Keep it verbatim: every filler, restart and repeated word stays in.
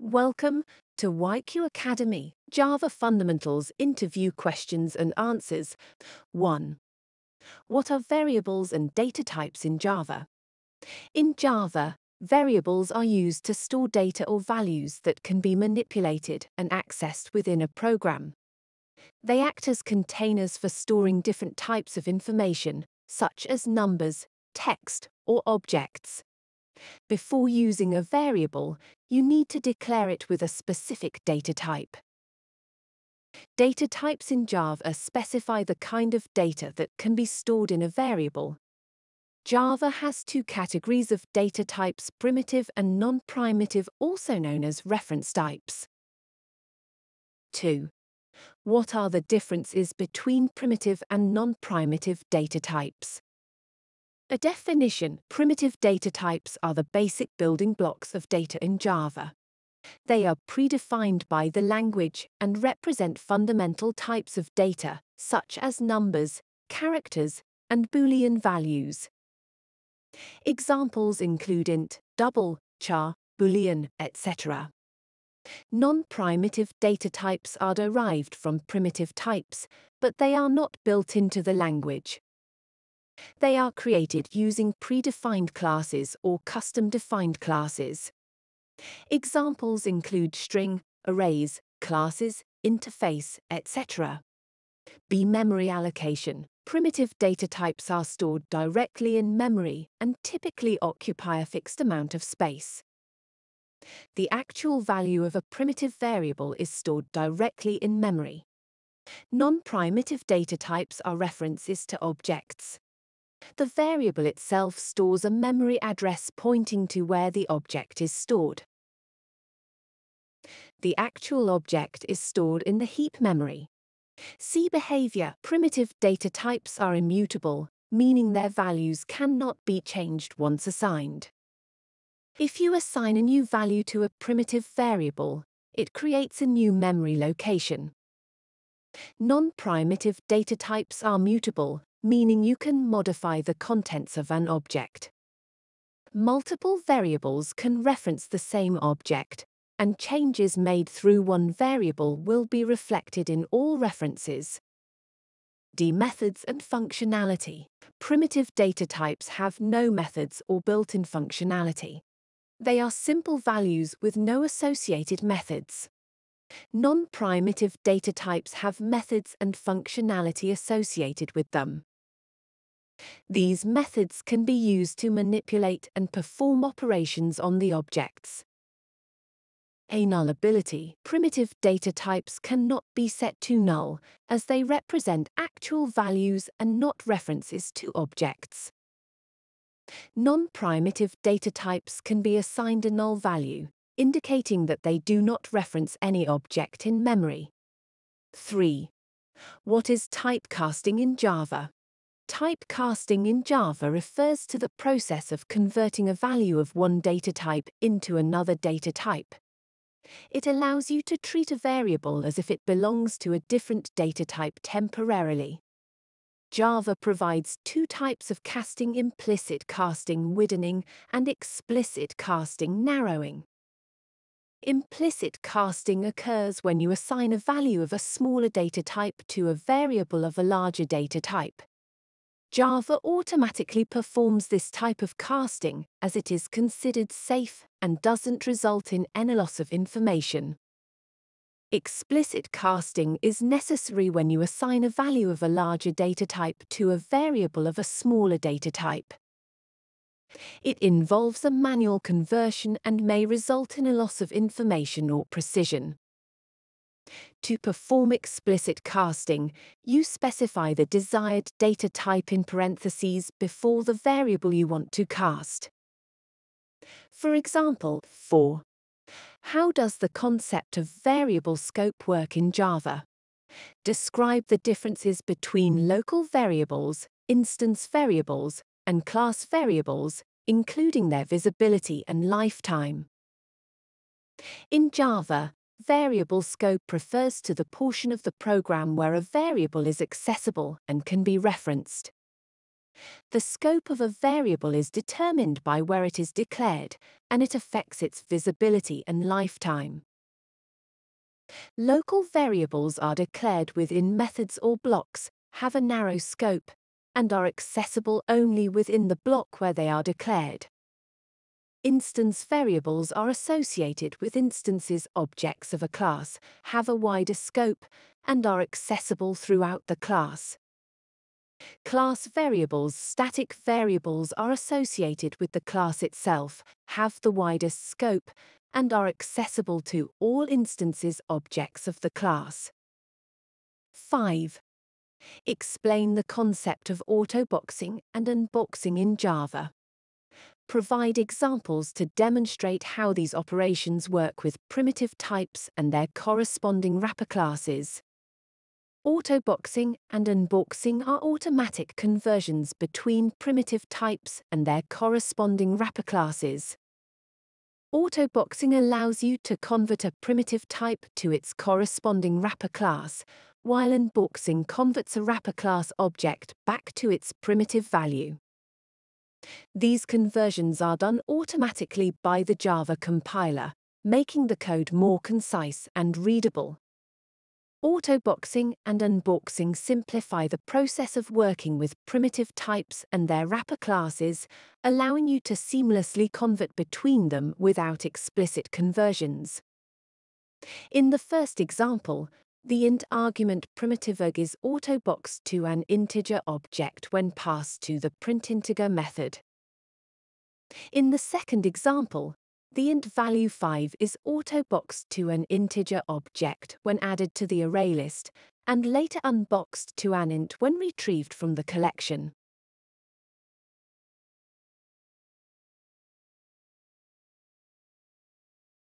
Welcome to Y Q Academy, Java Fundamentals Interview Questions and Answers. one. What are variables and data types in Java? In Java, variables are used to store data or values that can be manipulated and accessed within a program. They act as containers for storing different types of information, such as numbers, text, or objects. Before using a variable, you need to declare it with a specific data type. Data types in Java specify the kind of data that can be stored in a variable. Java has two categories of data types: primitive and non-primitive, also known as reference types. two. What are the differences between primitive and non-primitive data types? A definition: primitive data types are the basic building blocks of data in Java. They are predefined by the language and represent fundamental types of data, such as numbers, characters, and Boolean values. Examples include int, double, char, Boolean, et cetera. Non-primitive data types are derived from primitive types, but they are not built into the language. They are created using predefined classes or custom-defined classes. Examples include string, arrays, classes, interface, et cetera. B. Memory allocation. Primitive data types are stored directly in memory and typically occupy a fixed amount of space. The actual value of a primitive variable is stored directly in memory. Non-primitive data types are references to objects. The variable itself stores a memory address pointing to where the object is stored. The actual object is stored in the heap memory. See behavior. Primitive data types are immutable, meaning their values cannot be changed once assigned. If you assign a new value to a primitive variable, it creates a new memory location. Non-primitive data types are mutable, meaning you can modify the contents of an object. Multiple variables can reference the same object, and changes made through one variable will be reflected in all references. D. Methods and functionality. Primitive data types have no methods or built-in functionality. They are simple values with no associated methods. Non-primitive data types have methods and functionality associated with them. These methods can be used to manipulate and perform operations on the objects. Nullability. Primitive data types cannot be set to null, as they represent actual values and not references to objects. Non-primitive data types can be assigned a null value, indicating that they do not reference any object in memory. three. What is typecasting in Java? Typecasting in Java refers to the process of converting a value of one data type into another data type. It allows you to treat a variable as if it belongs to a different data type temporarily. Java provides two types of casting: implicit casting widening and explicit casting narrowing. Implicit casting occurs when you assign a value of a smaller data type to a variable of a larger data type. Java automatically performs this type of casting as it is considered safe and doesn't result in any loss of information. Explicit casting is necessary when you assign a value of a larger data type to a variable of a smaller data type. It involves a manual conversion and may result in a loss of information or precision. To perform explicit casting, you specify the desired data type in parentheses before the variable you want to cast. For example, four. How does the concept of variable scope work in Java? Describe the differences between local variables, instance variables, and class variables, including their visibility and lifetime. In Java, variable scope refers to the portion of the program where a variable is accessible and can be referenced. The scope of a variable is determined by where it is declared, and it affects its visibility and lifetime. Local variables are declared within methods or blocks, have a narrow scope, and are accessible only within the block where they are declared. Instance variables are associated with instances objects of a class, have a wider scope, and are accessible throughout the class. Class variables. Static variables are associated with the class itself, have the widest scope, and are accessible to all instances objects of the class. five. Explain the concept of autoboxing and unboxing in Java. Provide examples to demonstrate how these operations work with primitive types and their corresponding wrapper classes. Autoboxing and unboxing are automatic conversions between primitive types and their corresponding wrapper classes. Autoboxing allows you to convert a primitive type to its corresponding wrapper class, while unboxing converts a wrapper class object back to its primitive value. These conversions are done automatically by the Java compiler, making the code more concise and readable. Autoboxing and unboxing simplify the process of working with primitive types and their wrapper classes, allowing you to seamlessly convert between them without explicit conversions. In the first example, the int argument primitive(arg) is autoboxed to an integer object when passed to the printInteger method. In the second example, the int value five is autoboxed to an integer object when added to the ArrayList, and later unboxed to an int when retrieved from the collection.